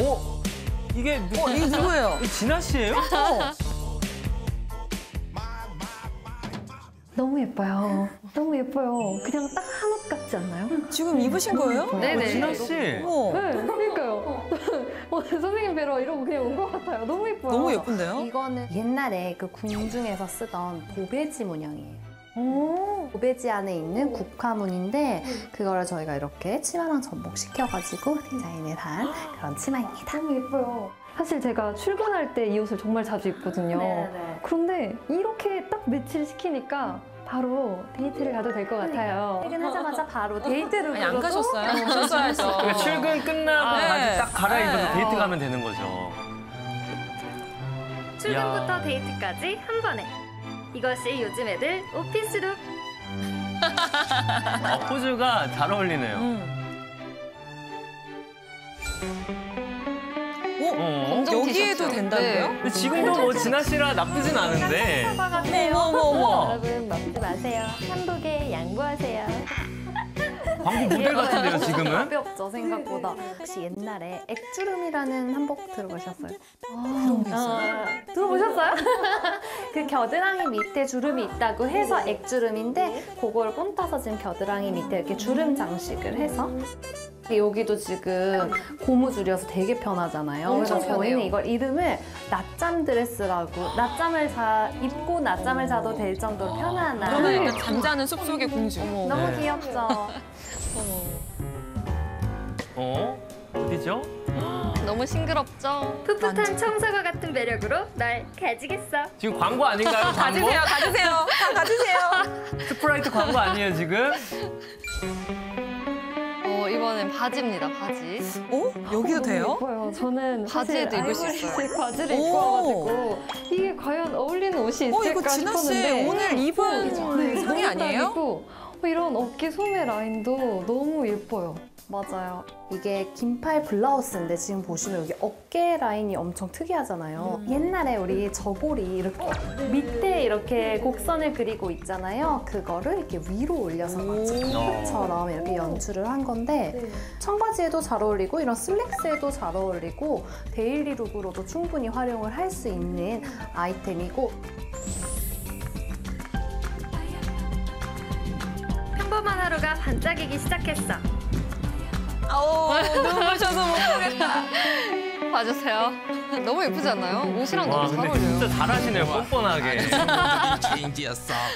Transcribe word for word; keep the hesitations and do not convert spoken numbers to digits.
어? 이게 누... 어, 이게 누구예요? 이 진아 씨예요? 어. 너무 예뻐요. 너무 예뻐요. 그냥 딱 한 옷 같지 않나요? 지금 입으신 거예요? 네네. 진아 씨. 어. 네, 그러니까요. 어, 선생님 뵈러 이러고 그냥 온 것 같아요. 너무 예뻐요. 너무 예쁜데요? 이거는 옛날에 그 궁중에서 쓰던 도배지 문양이에요. 오. 도배지 안에 있는 국화무늬인데 그거를 저희가 이렇게 치마랑 접목시켜가지고 디자인을 한 그런 치마입니다. 너무 예뻐요. 사실 제가 출근할 때 이 옷을 정말 자주 입거든요. 네네. 그런데 이렇게 딱 매치를 시키니까 바로 데이트를 가도 될 것 같아요. 퇴근하자마자 바로 데이트를 가도 안 가셨어요? 오셨어야죠. 그러니까 출근 끝나고 아, 네. 딱 갈아입어서 네. 데이트 가면 되는 거죠. 출근부터 야. 데이트까지 한 번에. 이것이 요즘 애들 오피스룩. 어, 포즈가 잘 어울리네요. 음. 오, 어? 여기에도 된다고요? 네. 근데 지금도 뭐 진아 씨라 나쁘진 않은데. 어머머머. 여러분 먹지 마세요. 한복에 양보하세요. 광고 모델 같은데요, 지금은? 가볍죠, 생각보다. 혹시 옛날에 액주름이라는 한복 들어보셨어요? 아, 아, 들어보셨어요? 그 겨드랑이 밑에 주름이 있다고 해서 액주름인데 그걸 뽐따서 지금 겨드랑이 밑에 이렇게 주름 장식을 해서 여기도 지금 고무줄이어서 되게 편하잖아요. 그래서 저희는 이걸 이름을 낮잠 드레스라고 낮잠을 자 입고 낮잠을 자도 될 정도로 편안한. 그러면 일단 잠자는 숲속의 공주. 어머, 너무 네. 귀엽죠. 어? 어디죠? 너무 싱그럽죠? 풋풋한 청소가 같은 매력으로 날 가지겠어. 지금 광고 아닌가요? 광고? 가지세요, 가지세요. 다 가지세요. 스프라이트 광고 아니에요, 지금? 어, 이번엔 바지입니다, 바지. 어? 여기도 어, 돼요? 예뻐요. 저는 바지에도 입을 수 있어요. 바지를 입고 와가지고 이게 과연 어울리는 옷이 있을까 싶었는데. 어, 이거 진아 씨 오늘 입은 네, 상의 아니에요? 이런 어깨 소매 라인도 너무 예뻐요. 맞아요. 이게 긴팔 블라우스인데 지금 보시면 여기 어깨 라인이 엄청 특이하잖아요. 음. 옛날에 우리 저고리 이렇게 어, 네. 밑에 이렇게 곡선을 그리고 있잖아요. 그거를 이렇게 위로 올려서 마침표처럼 이렇게 연출을 한 건데 네. 청바지에도 잘 어울리고 이런 슬랙스에도 잘 어울리고 데일리 룩으로도 충분히 활용을 할 수 있는 아이템이고 평범한 하루가 반짝이기 시작했어. 아오, 눈부셔서 못 보겠다. 봐주세요. 너무 예쁘지 않나요? 옷이랑 와, 너무 잘 어울려요. 진짜 잘하시네요, 뻔뻔하게.